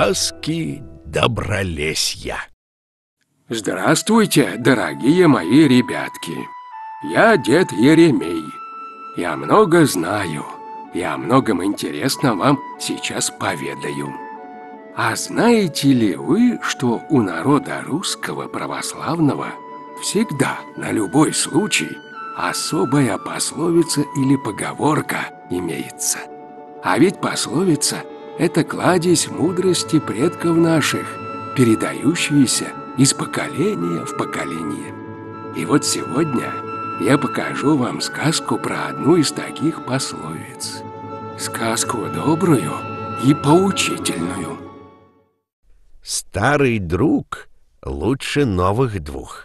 Сказки Добролесья. Здравствуйте, дорогие мои ребятки. Я дед Еремей. Я много знаю. Я о многом интересном вам сейчас поведаю. А знаете ли вы, что у народа русского православного всегда, на любой случай, особая пословица или поговорка имеется? А ведь пословица – это кладезь мудрости предков наших, передающаяся из поколения в поколение. И вот сегодня я покажу вам сказку про одну из таких пословиц. Сказку добрую и поучительную. Старый друг лучше новых двух.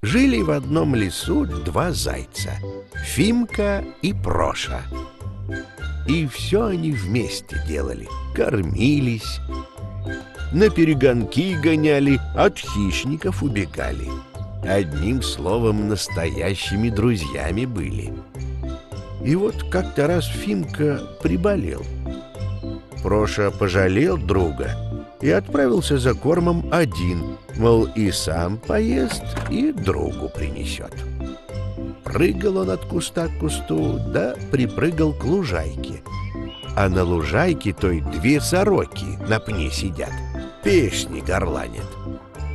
Жили в одном лесу два зайца – Фимка и Проша. И все они вместе делали, кормились, на перегонки гоняли, от хищников убегали. Одним словом, настоящими друзьями были. И вот как-то раз Фимка приболел. Проша пожалел друга и отправился за кормом один, мол, и сам поест, и другу принесет. Прыгал он от куста к кусту, да припрыгал к лужайке. А на лужайке той две сороки на пне сидят, песни горланят.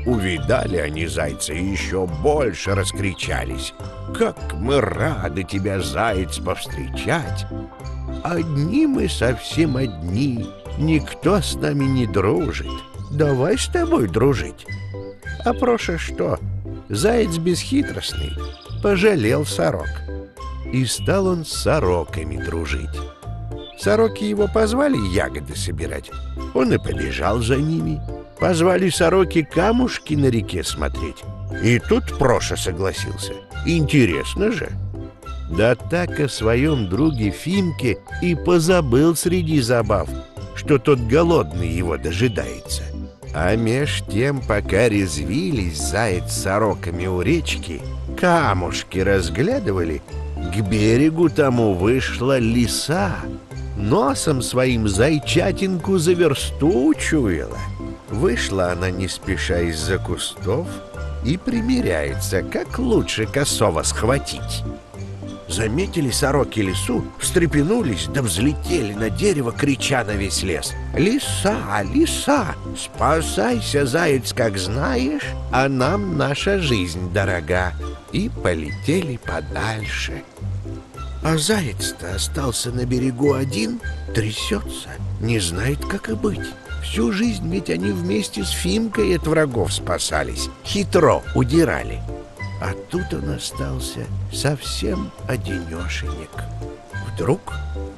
Увидали они зайца и еще больше раскричались. «Как мы рады тебя, заяц, повстречать! Одни мы совсем одни, никто с нами не дружит. Давай с тобой дружить!» А Проша что? Заяц бесхитростный, пожалел сорок. И стал он с сороками дружить. Сороки его позвали ягоды собирать, он и побежал за ними. Позвали сороки камушки на реке смотреть. И тут Проша согласился. Интересно же. Да так о своем друге Фимке и позабыл среди забав, что тот голодный его дожидается. А меж тем, пока резвились заяц с сороками у речки, камушки разглядывали, к берегу тому вышла лиса. Носом своим зайчатинку за версту чуяла. Вышла она не спеша из-за кустов и примеряется, как лучше косого схватить. Заметили сороки лису, встрепенулись, да взлетели на дерево, крича на весь лес: «Лиса, лиса, спасайся, заяц, как знаешь, а нам наша жизнь дорога!» И полетели подальше. А заяц-то остался на берегу один, трясется, не знает, как и быть. Всю жизнь ведь они вместе с Фимкой от врагов спасались, хитро удирали. А тут он остался совсем одинешенек. Вдруг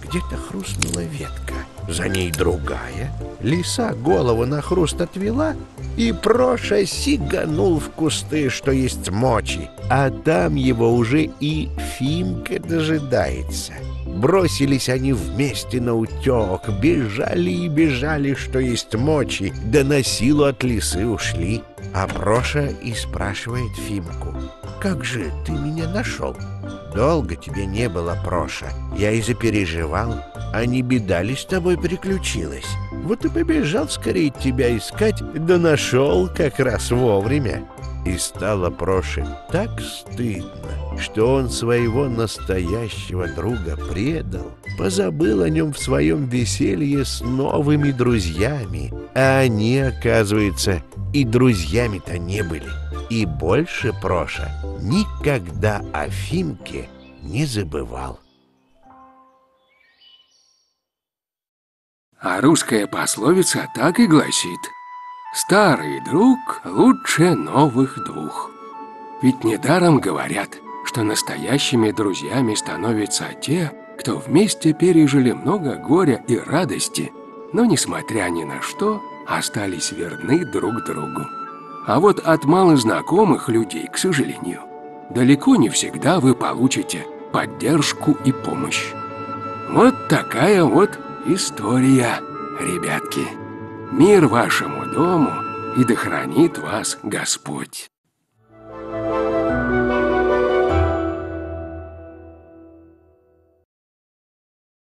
где-то хрустнула ветка, за ней другая. Лиса голову на хруст отвела, и Проша сиганул в кусты, что есть мочи. А там его уже и Фимка дожидается. Бросились они вместе на утек, бежали и бежали, что есть мочи, да на силу от лисы ушли. А Проша и спрашивает Фимку: «Как же ты меня нашел?» «Долго тебе не было, Проша, я и запереживал, а не беда ли с тобой приключилась? Вот и побежал скорее тебя искать, да нашел как раз вовремя». И стало Проше так стыдно, что он своего настоящего друга предал, позабыл о нем в своем веселье с новыми друзьями, а они, оказывается, и друзьями-то не были. И больше Проша никогда о Фимке не забывал. А русская пословица так и гласит: «Старый друг лучше новых двух». Ведь недаром говорят, что настоящими друзьями становятся те, кто вместе пережили много горя и радости, но, несмотря ни на что, остались верны друг другу. А вот от малознакомых людей, к сожалению, далеко не всегда вы получите поддержку и помощь. Вот такая вот история, ребятки. Мир вашему дому, и да хранит вас Господь!